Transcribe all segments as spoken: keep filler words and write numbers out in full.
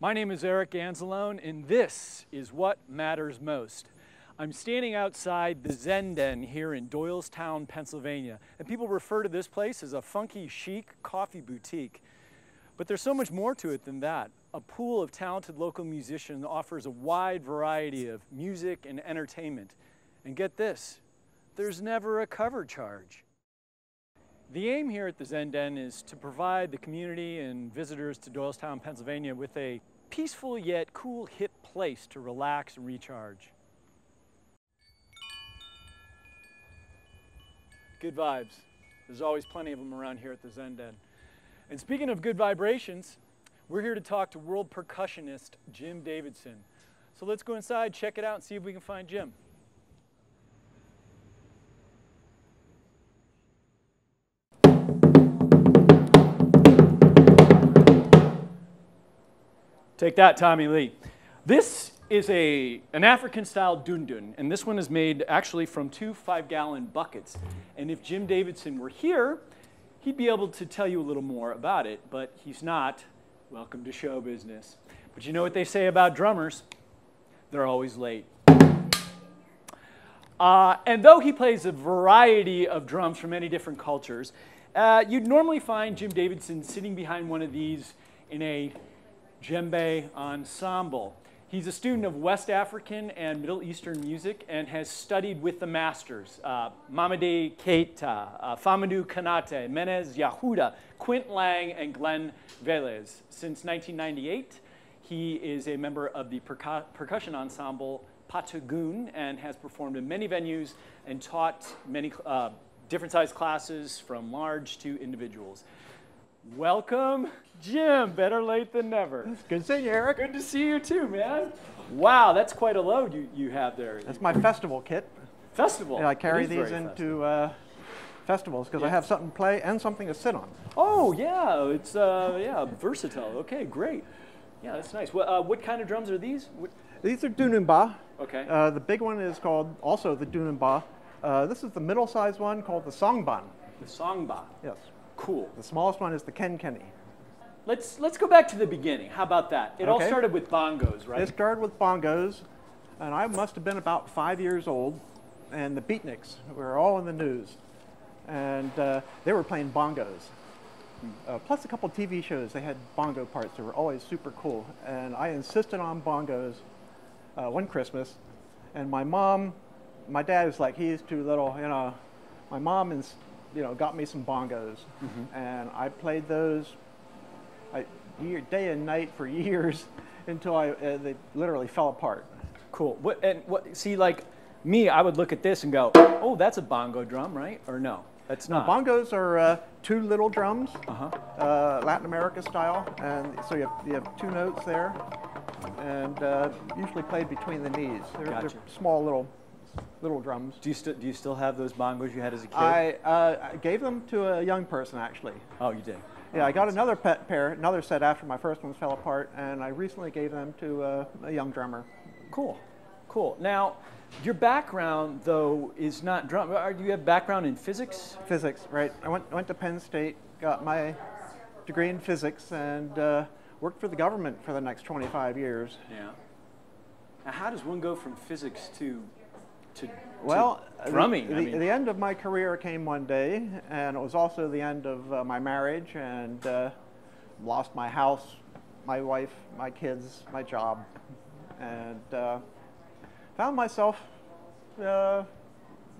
My name is Eric Anzalone, and this is What Matters Most. I'm standing outside the Zen Den here in Doylestown, Pennsylvania, and people refer to this place as a funky, chic coffee boutique. But there's so much more to it than that. A pool of talented local musicians offers a wide variety of music and entertainment. And get this, there's never a cover charge. The aim here at the Zen Den is to provide the community and visitors to Doylestown, Pennsylvania with a peaceful yet cool, hip place to relax and recharge. Good vibes. There's always plenty of them around here at the Zen Den. And speaking of good vibrations, we're here to talk to world percussionist Jim Davidson. So let's go inside, check it out, and see if we can find Jim. Take that, Tommy Lee. This is a, an African-style dundun, and this one is made actually from two five-gallon buckets. And if Jim Davidson were here, he'd be able to tell you a little more about it, but he's not. Welcome to show business. But you know what they say about drummers? They're always late. Uh, and though he plays a variety of drums from many different cultures, uh, you'd normally find Jim Davidson sitting behind one of these in a djembe ensemble. He's a student of West African and Middle Eastern music and has studied with the masters, uh, Mamady Keita, uh, Famoudou Konate, Menez Yahuda, Quint Lang, and Glenn Velez. Since nineteen ninety-eight, he is a member of the percu percussion ensemble PaTaGun and has performed in many venues and taught many uh, different size classes from large to individuals. Welcome, Jim. Better late than never. Good to see you, Eric. Good to see you too, man. Wow, that's quite a load you, you have there. That's my festival kit. Festival? And I carry these into uh, festivals because yeah. I have something to play and something to sit on. Oh, yeah. It's uh, yeah, versatile. Okay, great. Yeah, that's nice. Well, uh, what kind of drums are these? What? These are Dunununba. Okay. Uh, the big one is called also the Dunununba. Uh, this is the middle-sized one called the Songban. The Songban. Yes. Cool. The smallest one is the Ken Kenny. Let's, let's go back to the beginning. How about that? It okay. all started with bongos, right? It started with bongos, and I must have been about five years old, and the beatniks were all in the news, and uh, they were playing bongos. Uh, plus a couple T V shows, they had bongo parts that were always super cool, and I insisted on bongos uh, one Christmas, and my mom, my dad was like, he's too little, you know. My mom is. You know, got me some bongos, mm-hmm. and I played those I, year, day and night for years until I uh, they literally fell apart. Cool. What, and what? See, like me, I would look at this and go, "Oh, that's a bongo drum, right?" Or no, that's not. Now, bongos are uh, two little drums, uh-huh. uh, Latin America style, and so you have, you have two notes there, and uh, usually played between the knees. They're, gotcha. they're small little. little drums. Do you, st do you still have those bongos you had as a kid? I, uh, I gave them to a young person, actually. Oh, you did? Yeah, oh, I got another pet pair, another set after my first one fell apart, and I recently gave them to uh, a young drummer. Cool, cool. Now, your background, though, is not drum. Do you have background in physics? Physics, right. I went, went to Penn State, got my degree in physics, and uh, worked for the government for the next twenty-five years. Yeah. Now, how does one go from physics to To, well, to drumming. The, I mean. the end of my career came one day, and it was also the end of uh, my marriage, and uh, lost my house, my wife, my kids, my job, and uh, found myself uh,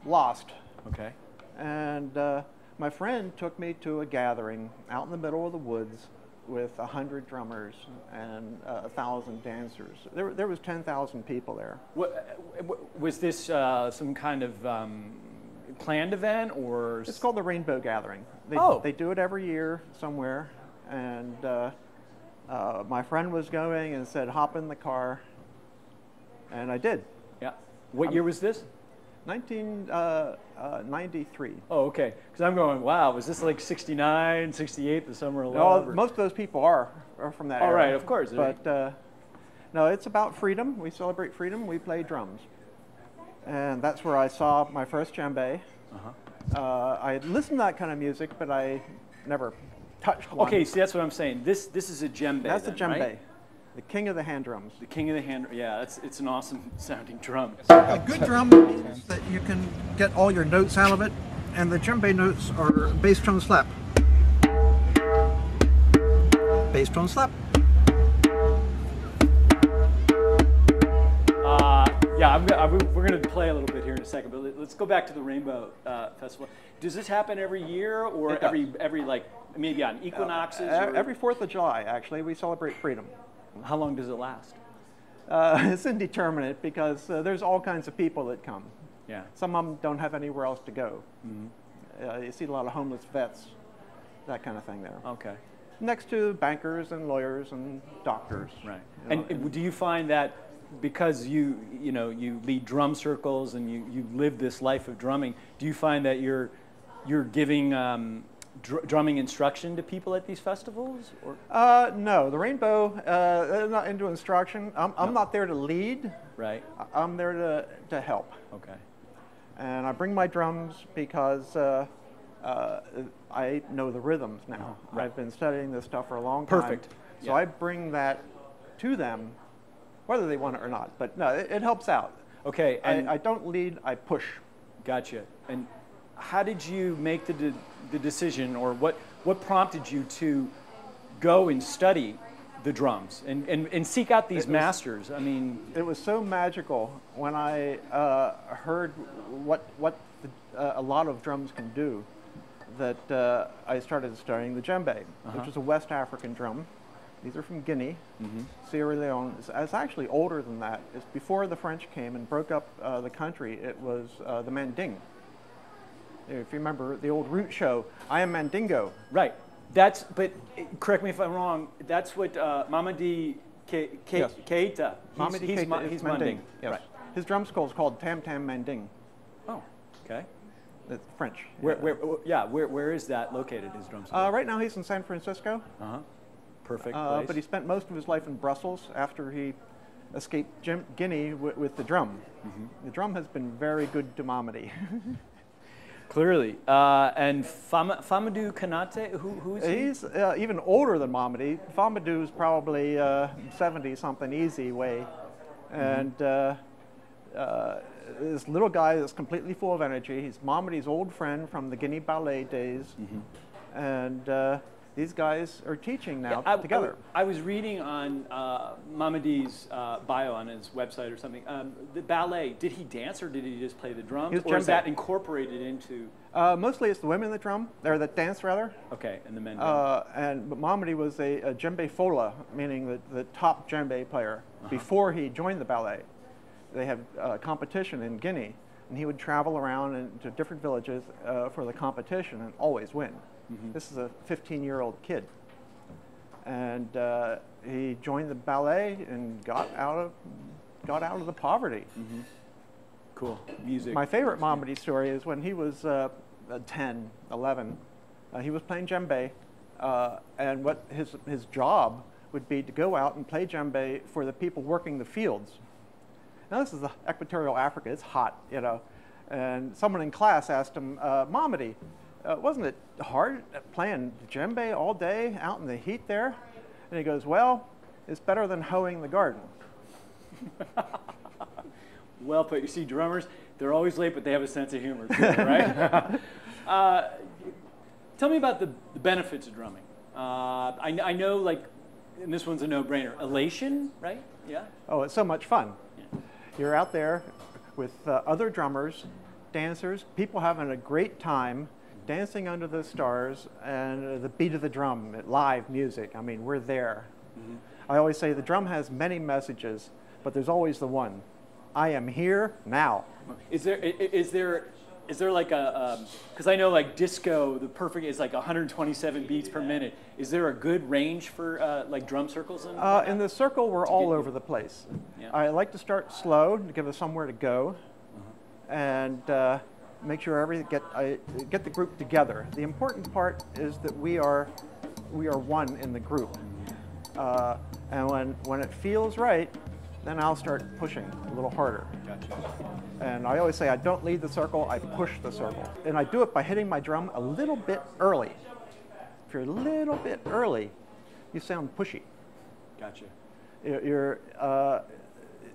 lost. Okay. And uh, my friend took me to a gathering out in the middle of the woods with a hundred drummers and uh, a thousand dancers. There, there was ten thousand people there. What, was this uh, some kind of um, planned event, or? It's called the Rainbow Gathering. They, oh. They do it every year somewhere, and uh, uh, my friend was going and said, "Hop in the car," and I did. Yeah. What I'm, year was this? nineteen ninety-three. Oh, okay. Because I'm going, wow, was this like sixty-nine, sixty-eight, the summer of love? No, most of those people are, are from that All era. All right, of course. But uh, no, it's about freedom. We celebrate freedom. We play drums. And that's where I saw my first djembe. Uh-huh. Uh, I had listened to that kind of music, but I never touched one. Okay, see, that's what I'm saying. This this is a djembe. That's then, a djembe, right? The king of the hand drums. The king of the hand. Yeah, that's it's an awesome sounding drum. A good drum means that you can get all your notes out of it, and the djembe notes are bass drum slap, bass drum slap. Yeah, I'm gonna, I'm, we're going to play a little bit here in a second, but let's go back to the Rainbow uh, Festival. Does this happen every year, or every, every like, maybe on equinoxes? Uh, every fourth of July, actually, we celebrate freedom. How long does it last? Uh, it's indeterminate, because uh, there's all kinds of people that come. Yeah. Some of them don't have anywhere else to go. Mm-hmm. uh, you see a lot of homeless vets, that kind of thing there. Okay. Next to bankers and lawyers and doctors. Right. You know, and, and do you find that, because you you know you lead drum circles and you you live this life of drumming, do you find that you're you're giving um, dr drumming instruction to people at these festivals? Or? Uh, no, the Rainbow uh, is not into instruction. I'm I'm no. not there to lead. Right. I'm there to to help. Okay. And I bring my drums because uh, uh, I know the rhythms now. Oh, right. I've been studying this stuff for a long time. Perfect. So yeah. I bring that to them, whether they want it or not, but no, it, it helps out. Okay, and I, I don't lead, I push. Gotcha. And how did you make the de the decision, or what what prompted you to go and study the drums and and, and seek out these it masters? Was, I mean, it was so magical when I uh, heard what what the, uh, a lot of drums can do that uh, I started studying the djembe, uh-huh. which is a West African drum. These are from Guinea, mm-hmm. Sierra Leone. It's, it's actually older than that. It's before the French came and broke up uh, the country. It was uh, the Manding. If you remember the old Root show, I am Mandingo. Right. That's. But correct me if I'm wrong. That's what uh, Mamady Keita. Yes. Keita. Mamady he's, he's, Keita ma is he's Manding. Manding. Yes. Right. His drum school is called Tam Tam Manding. Oh. Okay. It's French. Where? Yeah. Where? Yeah. Where? Where is that located? His drum school. Uh, right now he's in San Francisco. Uh huh. Perfect place. Uh, but he spent most of his life in Brussels after he escaped Jim, Guinea w with the drum. Mm-hmm. The drum has been very good to Mamady. Clearly. Uh, and Fama, Famoudou Konate, who, who is he? He's uh, even older than Mamady. Famoudou is probably uh, seventy-something easy way. And mm-hmm. uh, uh, this little guy is completely full of energy. He's Mamady's old friend from the Guinea Ballet days. Mm-hmm. And... Uh, These guys are teaching now yeah, I, together. I, I was reading on uh, Mamady's uh, bio on his website or something. Um, the ballet, did he dance or did he just play the drums? Or is that incorporated into? Uh, mostly it's the women that drum, or that dance rather. Okay, and the men. Uh, and but Mamady was a, a djembe fola, meaning the, the top djembe player, uh-huh. before he joined the ballet. They had uh, competition in Guinea, and he would travel around in, to different villages uh, for the competition and always win. Mm-hmm. This is a fifteen-year-old kid, and uh, he joined the ballet and got out of got out of the poverty. Mm-hmm. Cool music. My favorite Mamady story is when he was uh, ten, eleven. Uh, he was playing djembe, uh, and what his his job would be to go out and play djembe for the people working the fields. Now this is the equatorial Africa; it's hot, you know. And someone in class asked him, uh, Mamady. Uh, wasn't it hard playing djembe all day out in the heat there? And he goes, well, it's better than hoeing the garden. Well put. You see, drummers, they're always late, but they have a sense of humor, too, right? uh, tell me about the, the benefits of drumming. Uh, I, I know, like, and this one's a no-brainer, elation, right? Yeah? Oh, it's so much fun. Yeah. You're out there with uh, other drummers, dancers, people having a great time, dancing under the stars and the beat of the drum, live music. I mean, we're there. Mm-hmm. I always say the drum has many messages, but there's always the one. I am here now. Is there, is there, is there like a, because um, I know like disco, the perfect is like one hundred twenty-seven beats per minute. Is there a good range for uh, like drum circles? And uh, in the circle, we're all over the place. Yeah. I like to start slow to give us somewhere to go. and uh, make sure everything get I, get the group together. The important part is that we are we are one in the group, uh, and when when it feels right, then I'll start pushing a little harder. Gotcha. And I always say I don't lead the circle, I push the circle, and I do it by hitting my drum a little bit early. If you're a little bit early, you sound pushy. Gotcha. You're, uh,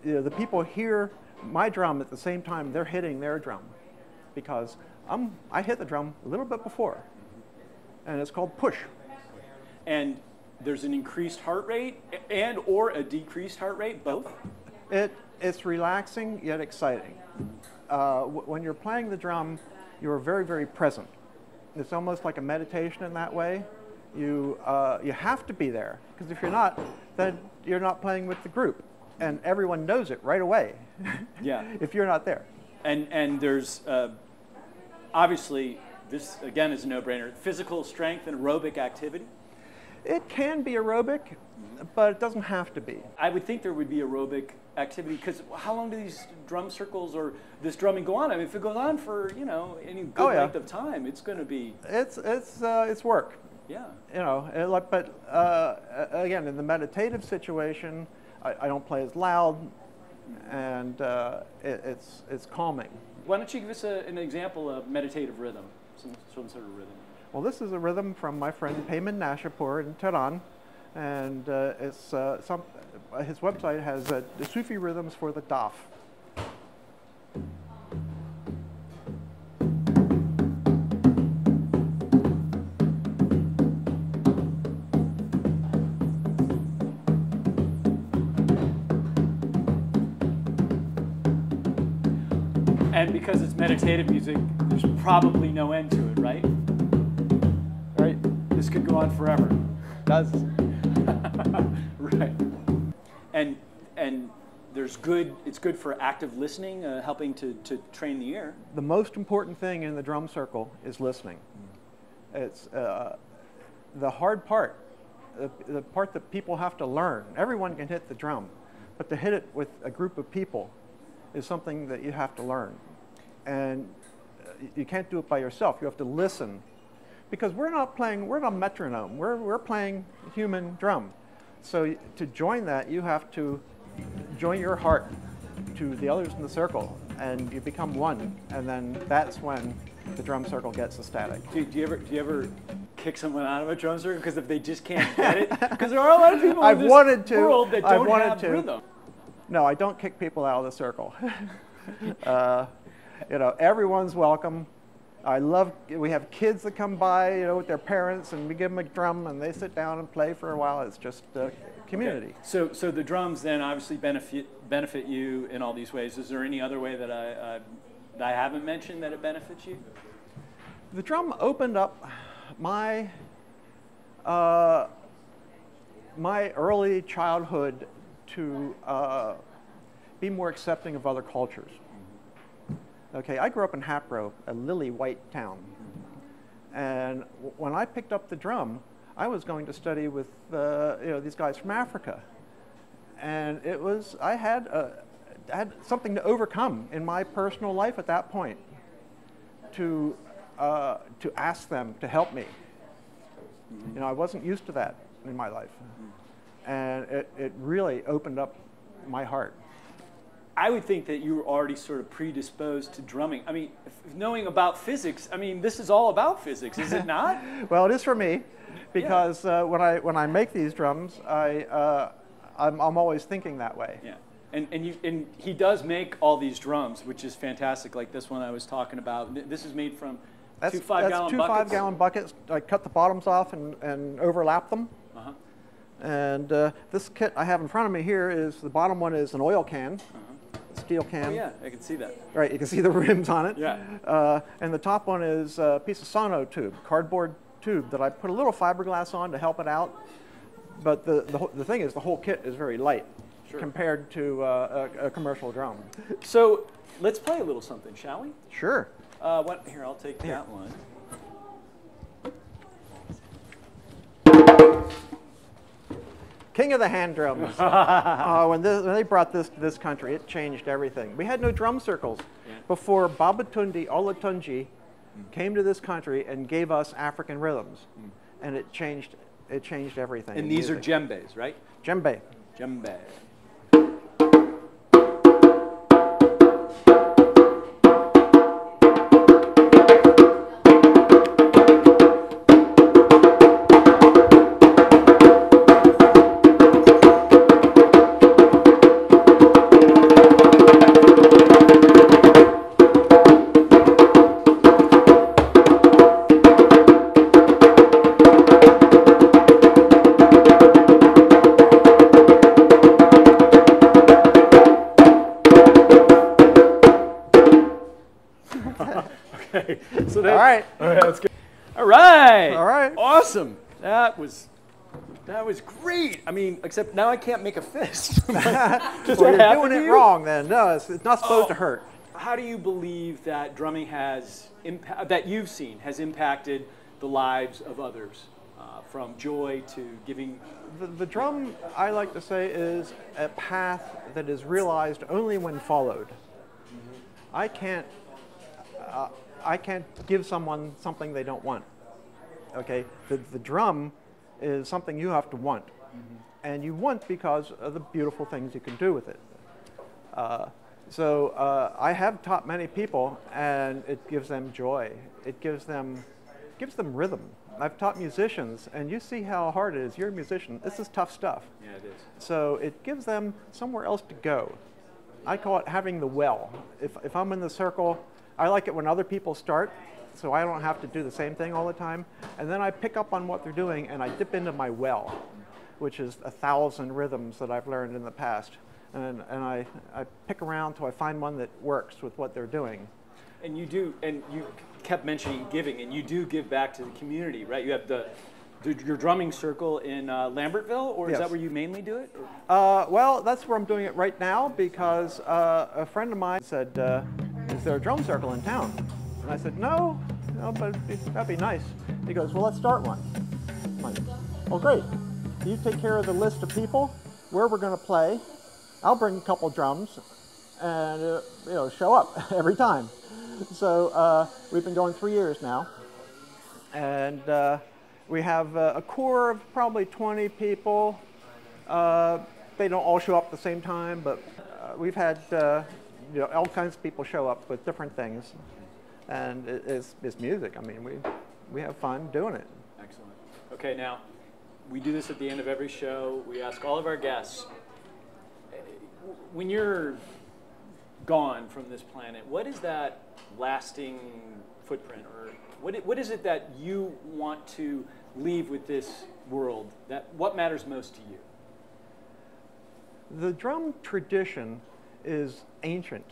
you know, the people hear my drum at the same time they're hitting their drum, because I'm, I hit the drum a little bit before, and it's called push. And there's an increased heart rate and or a decreased heart rate, both? It, it's relaxing yet exciting. Uh, when you're playing the drum, you're very, very present. It's almost like a meditation in that way. You, uh, you have to be there, because if you're not, then you're not playing with the group, and everyone knows it right away. Yeah. If you're not there. And, and there's, uh, obviously, this again is a no-brainer, physical strength and aerobic activity. It can be aerobic, but it doesn't have to be. I would think there would be aerobic activity, because how long do these drum circles or this drumming go on? I mean, if it goes on for, you know, any good oh, yeah. length of time, it's going to be... It's, it's, uh, it's work. Yeah. You know, it, like, but uh, again, in the meditative situation, I, I don't play as loud, and uh, it, it's, it's calming. Why don't you give us a, an example of meditative rhythm, some, some sort of rhythm? Well, this is a rhythm from my friend Peyman Nashehpour in Tehran, and uh, it's, uh, some, his website has uh, the Sufi rhythms for the daf. And because it's meditative music, there's probably no end to it, right? Right. This could go on forever. It does. Right. And and there's good. It's good for active listening, uh, helping to to train the ear. The most important thing in the drum circle is listening. Mm. It's uh, the hard part, the, the part that people have to learn. Everyone can hit the drum, but to hit it with a group of people is something that you have to learn, and you can't do it by yourself. You have to listen, because we're not playing, we're not a metronome, we're, we're playing human drum. So to join that, you have to join your heart to the others in the circle, and you become one, and then that's when the drum circle gets ecstatic. Do, do you ever, do you ever kick someone out of a drum circle because if they just can't get it? Because there are a lot of people I've in this wanted to, world that don't have to. Rhythm. No, I don't kick people out of the circle. uh, you know, everyone's welcome. I love, we have kids that come by, you know, with their parents, and we give them a drum, and they sit down and play for a while. It's just uh, community. Okay. So, so the drums then obviously benefit, benefit you in all these ways. Is there any other way that I, uh, that I haven't mentioned that it benefits you? The drum opened up my, uh, my early childhood to uh, be more accepting of other cultures. Okay, I grew up in Hatboro, a lily white town. And w when I picked up the drum, I was going to study with uh, you know, these guys from Africa. And it was, I had, a, had something to overcome in my personal life at that point, to, uh, to ask them to help me. You know, I wasn't used to that in my life. And it, it really opened up my heart. I would think that you were already sort of predisposed to drumming. I mean, if, knowing about physics, I mean, this is all about physics, is it not? Well, it is for me, because yeah. uh, when, I, when I make these drums, I, uh, I'm, I'm always thinking that way. Yeah, and, and, you, and he does make all these drums, which is fantastic, like this one I was talking about. This is made from that's, two five-gallon buckets. five-gallon buckets. I cut the bottoms off and, and overlap them. Uh-huh. And uh, this kit I have in front of me here is, the bottom one is an oil can, uh-huh. a steel can. Oh yeah, I can see that. Right, you can see the rims on it. Yeah. Uh, and the top one is a piece of sono tube, cardboard tube that I put a little fiberglass on to help it out. But the, the, the thing is, the whole kit is very light sure. compared to uh, a, a commercial drum. So let's play a little something, shall we? Sure. Uh, what, here, I'll take here. that one. King of the hand drums. uh, when, this, when they brought this to this country, it changed everything. We had no drum circles yeah. before Babatundi Olatunji mm. came to this country and gave us African rhythms, mm. and it changed. It changed everything. And these music. are djembes, right? Djembe. Djembe. Awesome. That was, that was great. I mean, except now I can't make a fist. Does well, you're doing it you? wrong then. No, it's, it's not supposed oh, to hurt. How do you believe that drumming has, impa that you've seen, has impacted the lives of others? Uh, from joy to giving? The, the drum, I like to say, is a path that is realized only when followed. Mm-hmm. I can't, uh, I can't give someone something they don't want. Okay, the, the drum is something you have to want, mm-hmm. and you want because of the beautiful things you can do with it. Uh, so uh, I have taught many people, and it gives them joy. It gives them, gives them rhythm. I've taught musicians, and you see how hard it is. You're a musician. This is tough stuff. Yeah, it is. So it gives them somewhere else to go. I call it having the well. If, if I'm in the circle, I like it when other people start, so I don't have to do the same thing all the time. And then I pick up on what they're doing and I dip into my well, which is a thousand rhythms that I've learned in the past. And, and I, I pick around till I find one that works with what they're doing. And you do, and you kept mentioning giving, and you do give back to the community, right? You have the, the your drumming circle in uh, Lambertville, or yes. is that where you mainly do it? Uh, well, that's where I'm doing it right now because uh, a friend of mine said, uh, is there a drum circle in town? And I said, no, no, but that'd be nice. He goes, well, let's start one. I'm like, well, great. You take care of the list of people, where we're going to play. I'll bring a couple drums and, uh, you know, show up every time. So uh, we've been going three years now. And uh, we have uh, a core of probably twenty people. Uh, they don't all show up at the same time, but uh, we've had uh, you know, all kinds of people show up with different things. And it's, it's music. I mean, we, we have fun doing it. Excellent. Okay, now, we do this at the end of every show. We ask all of our guests, when you're gone from this planet, what is that lasting footprint? Or what, what is it that you want to leave with this world? That, what matters most to you? The drum tradition is ancient.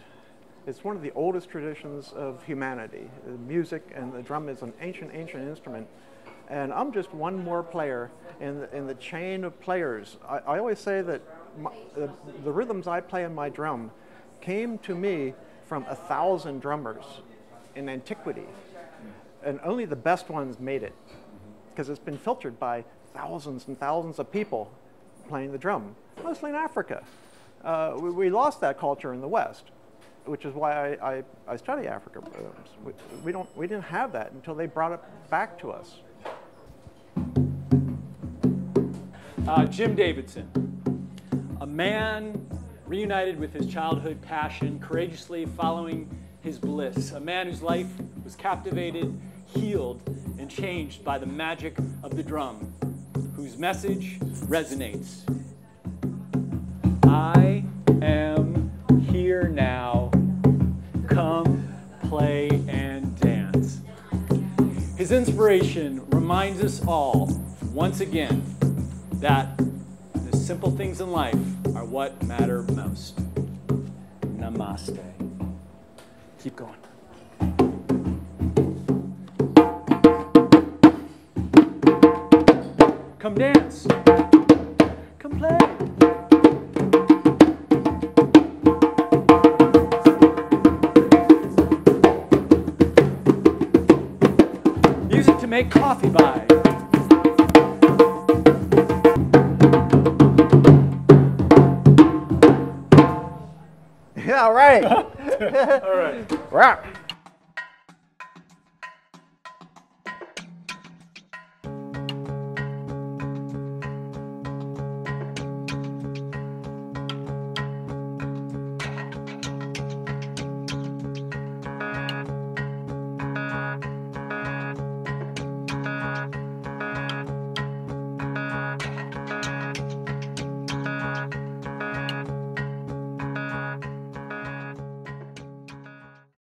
It's one of the oldest traditions of humanity. The music and the drum is an ancient, ancient instrument. And I'm just one more player in the, in the chain of players. I, I always say that my, the, the rhythms I play in my drum came to me from a thousand drummers in antiquity. And only the best ones made it. Because it's been filtered by thousands and thousands of people playing the drum, mostly in Africa. Uh, we, we lost that culture in the West, which is why I, I, I study Africa. We, we, don't, we didn't have that until they brought it back to us. Uh, Jim Davidson, a man reunited with his childhood passion, courageously following his bliss, a man whose life was captivated, healed, and changed by the magic of the drum, whose message resonates. I am here now. Come, play, and dance. His inspiration reminds us all, once again, that the simple things in life are what matter most. Namaste. Keep going. Come dance. Come play. Make coffee by. right. All right.